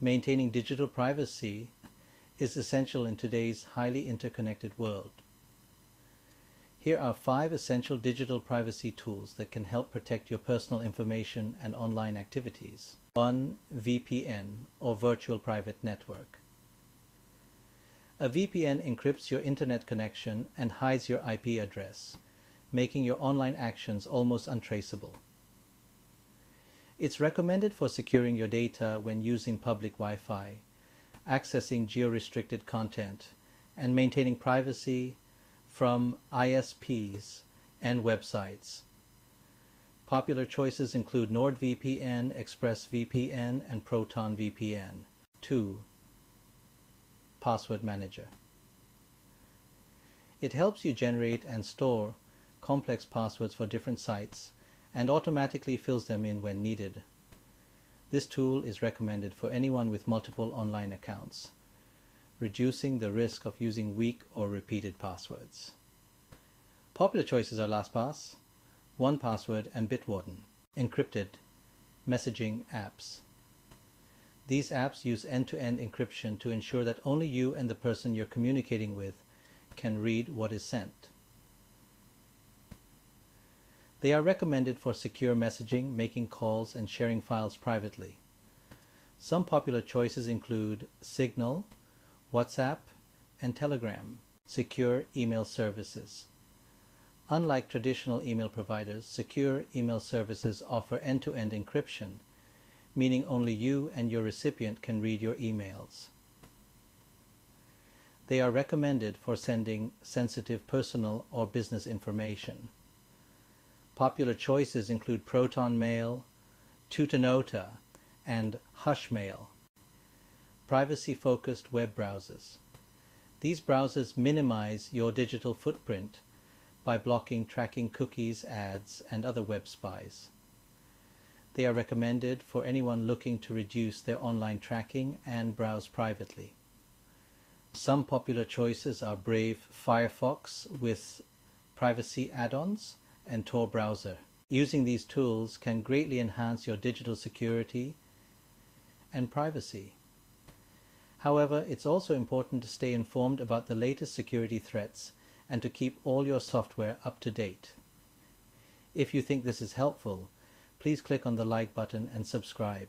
maintaining digital privacy is essential in today's highly interconnected world. Here are 5 essential digital privacy tools that can help protect your personal information and online activities. 1VPN, or Virtual Private Network. A VPN encrypts your internet connection and hides your IP address, making your online actions almost untraceable. It's recommended for securing your data when using public Wi-Fi, accessing geo-restricted content, and maintaining privacy from ISPs and websites. Popular choices include NordVPN, ExpressVPN, and ProtonVPN. 2. Password Manager. It helps you generate and store complex passwords for different sites and automatically fills them in when needed. This tool is recommended for anyone with multiple online accounts, reducing the risk of using weak or repeated passwords. Popular choices are LastPass, 1Password, and Bitwarden, encrypted messaging apps. These apps use end-to-end encryption to ensure that only you and the person you're communicating with can read what is sent. They are recommended for secure messaging, making calls, and sharing files privately. Some popular choices include Signal, WhatsApp, and Telegram. Secure email services. Unlike traditional email providers, secure email services offer end-to-end encryption, meaning only you and your recipient can read your emails. They are recommended for sending sensitive personal or business information. Popular choices include Proton Mail, Tutanota, and Hushmail. Privacy-focused web browsers. These browsers minimize your digital footprint by blocking tracking cookies, ads, and other web spies. They are recommended for anyone looking to reduce their online tracking and browse privately. Some popular choices are Brave Firefox with privacy add-ons and Tor browser. Using these tools can greatly enhance your digital security and privacy. However, it's also important to stay informed about the latest security threats and to keep all your software up to date. If you think this is helpful, please click on the like button and subscribe.